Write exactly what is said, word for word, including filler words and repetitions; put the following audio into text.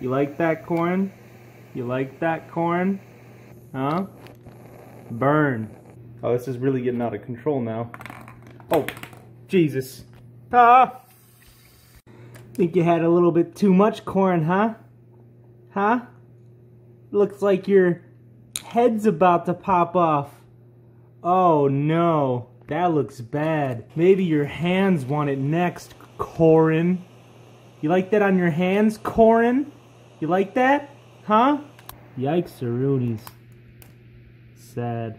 You like that, Corrin? You like that, Corrin? Huh? Burn. Oh, this is really getting out of control now. Oh, Jesus. Ah! Think you had a little bit too much, Corrin, huh? Huh? Looks like your head's about to pop off. Oh, no. That looks bad. Maybe your hands want it next, Corrin. You like that on your hands, Corrin? You like that? Huh? Yikes-a-roonies. Sad.